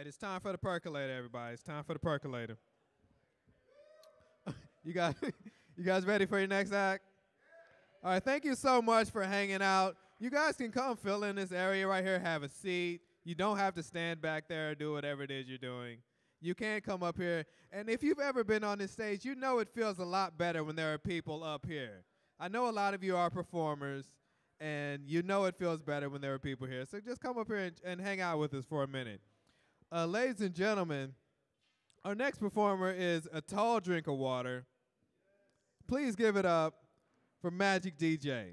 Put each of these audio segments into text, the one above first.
right, it's time for the percolator, everybody. It's time for the percolator. You guys ready for your next act? All right, thank you so much for hanging out. You guys can come fill in this area right here, have a seat. You don't have to stand back there or do whatever it is you're doing. You can come up here. And if you've ever been on this stage, you know it feels a lot better when there are people up here. I know a lot of you are performers, and you know it feels better when there are people here. So just come up here and hang out with us for a minute. Ladies and gentlemen, our next performer is a tall drink of water. Please give it up for Magic DJ.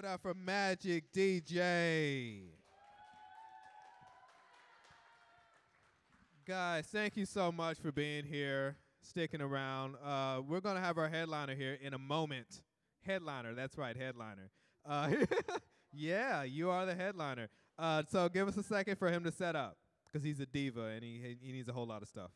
it up for Magic DJ. Guys, thank you so much for being here, sticking around. We're going to have our headliner here in a moment. Headliner, that's right, headliner. Yeah, you are the headliner. So give us a second for him to set up, because he's a diva and he needs a whole lot of stuff.